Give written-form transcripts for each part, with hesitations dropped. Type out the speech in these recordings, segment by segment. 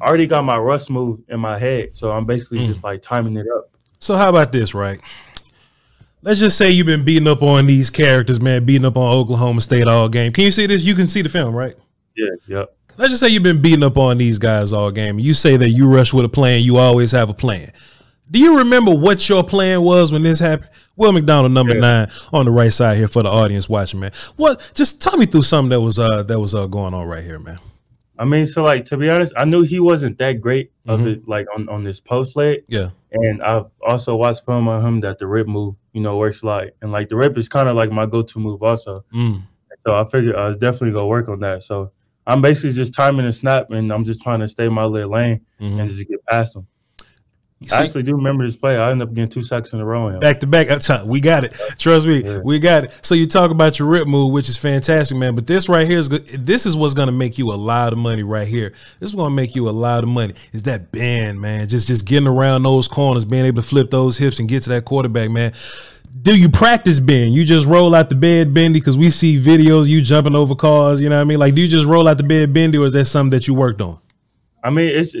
I already got my rush move in my head, so I'm basically just like timing it up. So how about this, right? Let's just say you've been beating up on these characters, man, beating up on Oklahoma State all game. Can you see this? You can see the film, right? Yeah, yep. Let's just say you've been beating up on these guys all game. You say that you rush with a plan. You always have a plan. Do you remember what your plan was when this happened? Will McDonald, number 9, on the right side here for the audience watching, man. What? Just tell me through something that was going on right here, man. I mean, so like, to be honest, I knew he wasn't that great of it, like on this post leg. Yeah. And I also watched film on him that the rip move, you know, works a lot. And like the rip is kind of like my go-to move also. So I figured I was definitely gonna work on that. So I'm basically just timing a snap, and I'm just trying to stay in my little lane and just get past him. See, I actually do remember this play. I ended up getting 2 sacks in a row. Back to back. We got it. Trust me. Yeah. We got it. So you talk about your rip move, which is fantastic, man. But this right here is good. This is what's going to make you a lot of money right here. This is going to make you a lot of money. Is that bend, man. Just getting around those corners, being able to flip those hips and get to that quarterback, man. Do you practice bend? You just roll out the bed bendy, because we see videos you jumping over cars. You know what I mean? Like, do you just roll out the bed bendy, or is that something that you worked on? I mean, it's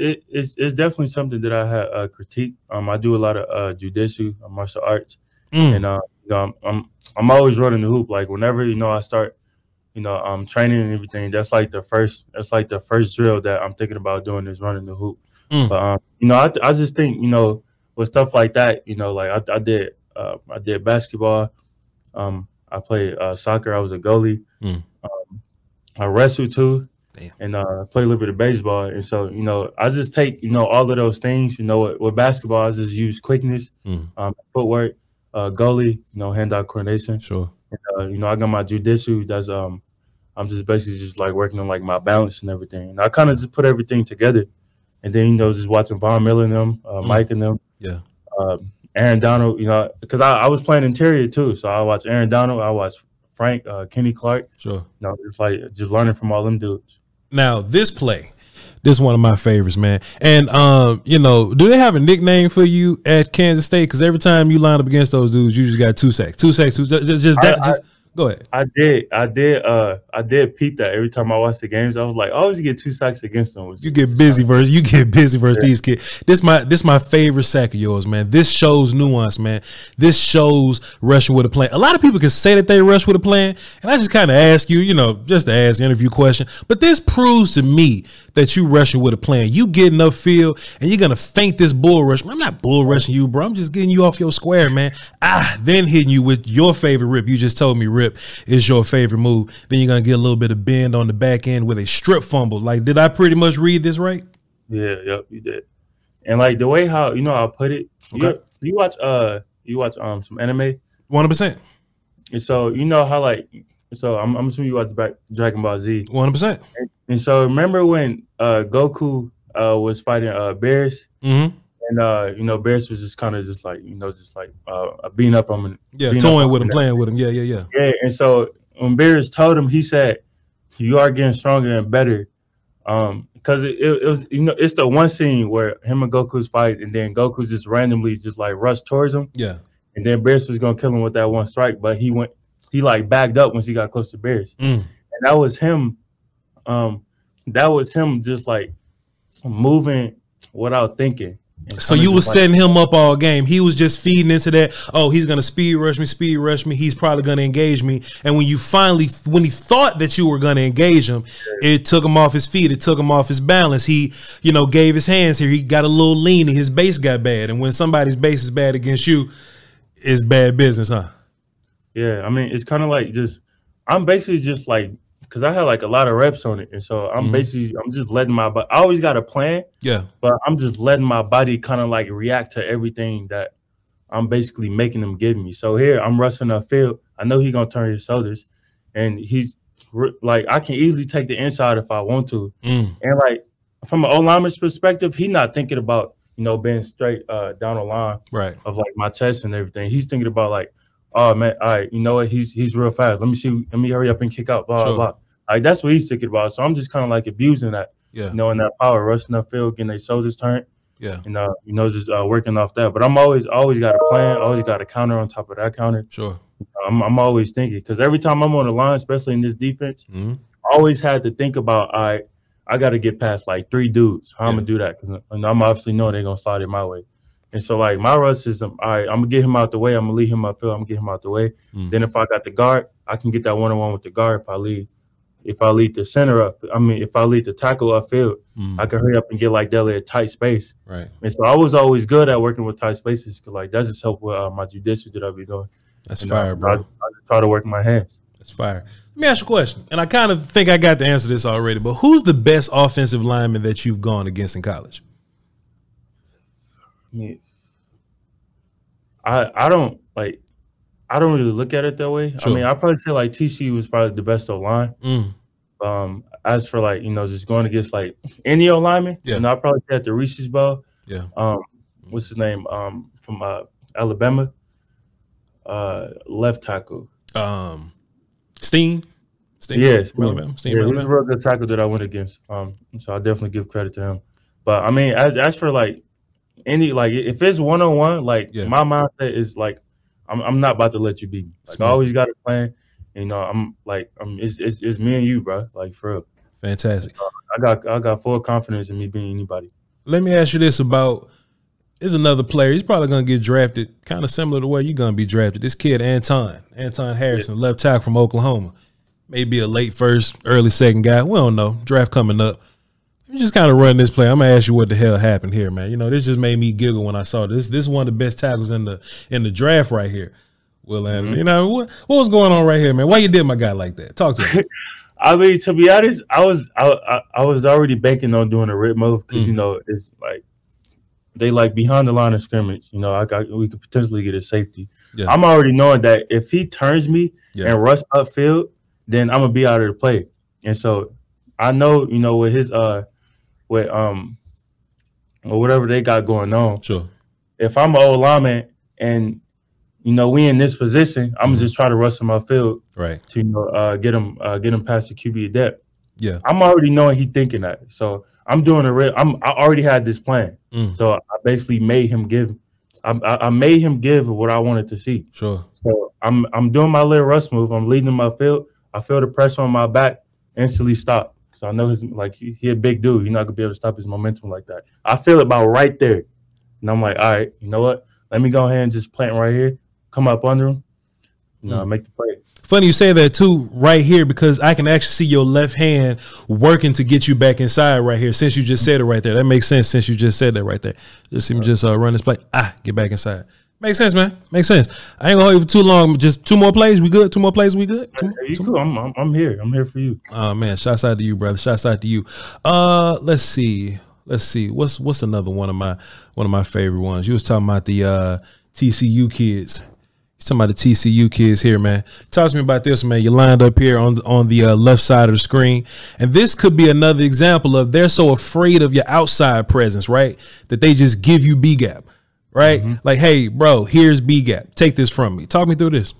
definitely something that I have critique. I do a lot of jujitsu, martial arts, and you know, I'm always running the hoop. Like whenever, you know, I start, you know, training and everything, that's like the first drill that I'm thinking about doing is running the hoop. But you know, I just think, you know, with stuff like that, you know, like I did basketball, I played soccer, I was a goalie, I wrestled too. Damn. And play a little bit of baseball. And so, you know, I just take, you know, all of those things. You know, with basketball, I just use quickness, footwork, goalie, you know, hand-out coordination. Sure. And, you know, I got my jujitsu. That's I'm just basically just like working on like my balance and everything. And I kind of just put everything together. And then, you know, just watching Von Miller and them, Mike and them. Yeah. Aaron Donald, you know, because I was playing interior too. So I watched Aaron Donald. I watched Frank, Kenny Clark. Sure. You know, it's like just learning from all them dudes. Now, this play, this is one of my favorites, man. And, you know, do they have a nickname for you at Kansas State? Because every time you line up against those dudes, you just got 2 sacks. 2 sacks. Go ahead. I did peep that every time I watched the games. I was like, I always get 2 sacks against them. You get busy versus these kids. This my favorite sack of yours, man. This shows nuance, man. This shows rushing with a plan. A lot of people can say that they rush with a plan, and I just kind of ask you, you know, just to ask the interview question. But this proves to me that you rushing with a plan. You getting upfield and you're gonna feint this bull rush. I'm not bull rushing you, bro. I'm just getting you off your square, man. Then hitting you with your favorite rip. You just told me rip is your favorite move. Then you're gonna get a little bit of bend on the back end with a strip fumble. Like, did I pretty much read this right? Yeah, yep, you did. And like the way how, you know, I put it, okay. you watch some anime. 100%. And so you know how, like, so I'm assuming you watched Dragon Ball Z. 100%. And so remember when Goku was fighting Beerus? And, you know, Beerus was just kind of just like, you know, just like beating up on him. Yeah, toying with him, playing with him. Yeah, yeah, yeah. Yeah, and so when Beerus told him, he said, you are getting stronger and better. Because it was, you know, it's the one scene where him and Goku's fight, and then Goku's just randomly just like rushed towards him. Yeah. And then Beerus was going to kill him with that one strike, but he like backed up once he got close to Beerus. And that was him. That was him just like moving without thinking. So you were setting him up all game. He was just feeding into that. Oh, he's going to speed rush me. He's probably going to engage me. And when you finally, when he thought that you were going to engage him, it took him off his feet. It took him off his balance. He, you know, gave his hands here. He got a little lean. His base got bad. And when somebody's base is bad against you, it's bad business, huh? Yeah. I mean, it's kind of like just, I'm basically just like, because I had like a lot of reps on it. And so I'm basically, I'm just letting my body, I always got a plan. Yeah. But I'm just letting my body kind of like react to everything that I'm basically making them give me. So here I'm rushing upfield. I know he's going to turn his shoulders, and he's like, I can easily take the inside if I want to. And like from an O-lineman's perspective, he's not thinking about, you know, being straight down the line of like my chest and everything. He's thinking about like, oh man, all right, you know what? He's real fast. Let me hurry up and kick out, blah, blah. Like that's what he's thinking about. So I'm just kind of like abusing that, you know, and that power, rushing up field, getting their shoulders turned, and you know, just working off that. But I'm always got a plan, always got a counter on top of that counter. Sure, I'm always thinking, because every time I'm on the line, especially in this defense, I always had to think about, all right, I got to get past like three dudes. How I'm going to do that? Because I'm obviously know they're going to slide it my way. And so, like, my rush system, all right, I'm going to get him out the way. I'm going to leave him upfield. I'm going to get him out the way. Then if I got the guard, I can get that one-on-one with the guard. If I lead the center up, I mean, if I lead the tackle upfield, I can hurry up and get, like, Dele a tight space. Right. And so I was always good at working with tight spaces because, like, that just helped with my judicial that I be doing. That's fire, bro. I just try to work my hands. That's fire. Let me ask you a question, and I kind of think I got the answer to this already, but who's the best offensive lineman that you've gone against in college? I mean, I don't really look at it that way. Sure. I mean, I probably say like TCU was probably the best O line. As for like, you know, just going against like any O lineman, and I probably say at the Reese's Bowl. Yeah. What's his name? From Alabama, left tackle. Steen. Yes, Alabama. Steen. Yeah, he was a real good tackle that I went against. So I definitely give credit to him. But I mean, as for like any, like if it's one-on-one, like my mindset is like, I'm not about to let you beat me. Like, I always got a plan. You know, I'm like, it's me and you, bro. Like, for real. Fantastic. I got full confidence in me being anybody. Let me ask you this about, there's another player. He's probably going to get drafted kind of similar to where you're going to be drafted. This kid, Anton Harrison, left tackle from Oklahoma. Maybe a late first, early second guy. We don't know. Draft coming up. Let me just kind of run this play. I'm going to ask you what the hell happened here, man. You know, this just made me giggle when I saw this. This is one of the best tackles in the draft right here, Will Anderson. You know, what was going on right here, man? Why you did my guy like that? Talk to me. I mean, to be honest, I was already banking on doing a rip move because, you know, it's like, they like behind the line of scrimmage, you know. We could potentially get a safety. Yeah. I'm already knowing that if he turns me and rush upfield, then I'm gonna be out of the play. And so I know, you know, with his or whatever they got going on. Sure. If I'm an old lineman and you know we in this position, I'm just trying to rush him upfield, right? To, you know, get him past the QB depth. Yeah. I'm already knowing he thinking that, so. I'm doing a real. I already had this plan, so I basically made him give. I made him give what I wanted to see. Sure. So I'm doing my little rush move. I'm leading him upfield. I feel the pressure on my back. Instantly stop. So I know his like he a big dude. He's not gonna be able to stop his momentum like that. I feel it about right there, and I'm like, all right, you know what? Let me go ahead and just plant right here. Come up under him. You know, make the play. Funny you say that too right here because I can actually see your left hand working to get you back inside right here since you just said it right there. That makes sense since you just said that right there. Just see me just run this play. Get back inside. Makes sense, man. Makes sense. I ain't going to hold you for too long. Just two more plays. We good? Two more plays. We good? Two more? I'm here. I'm here for you. Oh, man. Shouts out to you, brother. Shouts out to you. Let's see. Let's see. What's another one of my favorite ones? You was talking about the TCU kids. He's talking about the TCU kids here, man. Talk to me about this, man. You're lined up here on the left side of the screen. And this could be another example of they're so afraid of your outside presence, right, that they just give you B-gap, right? Like, hey, bro, here's B-gap. Take this from me. Talk me through this.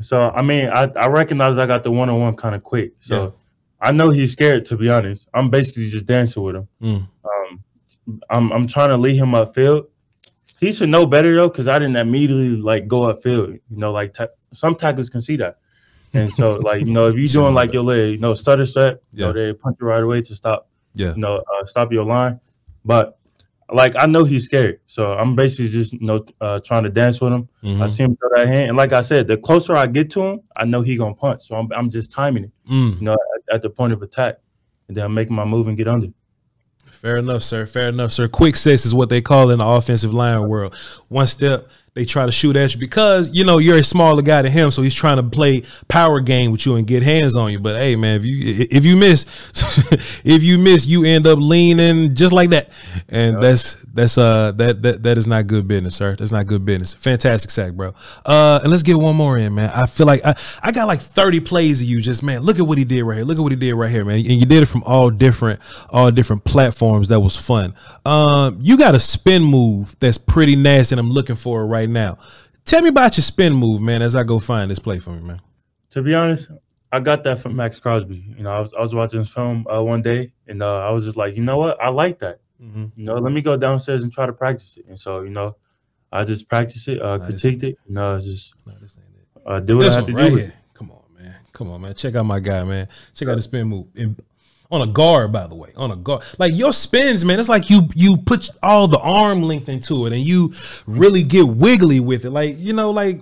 So, I mean, I recognize I got the one-on-one kind of quick. So, I know he's scared, to be honest. I'm basically just dancing with him. I'm trying to lead him upfield. He should know better, though, because I didn't immediately, like, go upfield. You know, like, some tackles can see that. And so, like, you know, if you're doing, like, your leg, you know, stutter set, you know, they punch you right away to stop, you know, stop your line. But, like, I know he's scared. So I'm basically just, you know, trying to dance with him. I see him throw that hand. And like I said, the closer I get to him, I know he's going to punch. So I'm just timing it, you know, at the point of attack. And then I'm making my move and get under. Fair enough, sir. Fair enough, sir. Quick sets is what they call in the offensive line world. One step, they try to shoot at you because, you know, you're a smaller guy than him, so he's trying to play power game with you and get hands on you. But, hey, man, if you miss, you end up leaning just like that. And that is not good business, sir. That's not good business. Fantastic sack, bro. And let's get one more in, man. I feel like I got like 30 plays of you just, man, look at what he did right here. Look at what he did right here, man. And you did it from all different platforms. That was fun. You got a spin move that's pretty nasty, and I'm looking for it right now. Tell me about your spin move, man, as I go find this play for me, man. To be honest, I got that from Max Crosby. You know, I was watching his film one day, and I was just like, you know what? I like that. You know, let me go downstairs and try to practice it. And so, you know, I just practiced it, critiqued it. You know, do what I have to do. Come on, man. Check out my guy, man. Check out the spin move. On a guard, by the way, on a guard. Like your spins, man, it's like you put all the arm length into it and you really get wiggly with it. Like, you know, like,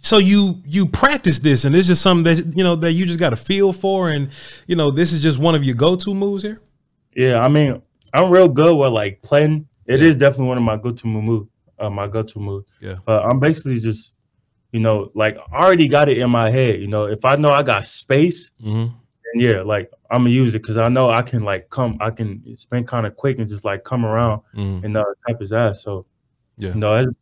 so you practice this and it's just something that, you know, that you just got a feel for. And, you know, this is just one of your go-to moves here. Yeah. I mean, I'm real good with like playing. It is definitely one of my go-to moves, Yeah. But I'm basically just, you know, like I already got it in my head. You know, if I know I got space, and yeah, like I'm gonna use it because I know I can like come, I can spin kind of quick and just like come around and tap his ass. So yeah, you know, it's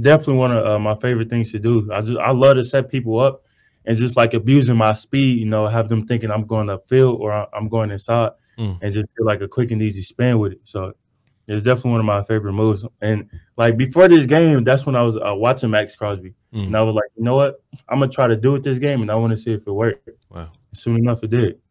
definitely one of my favorite things to do. I love to set people up and just like abusing my speed. You know, have them thinking I'm going upfield or I'm going inside and just do like a quick and easy spin with it. So it's definitely one of my favorite moves. And like before this game, that's when I was watching Max Crosby, and I was like, you know what, I'm gonna try to do it this game, and I want to see if it worked. Wow. Soon enough, it did.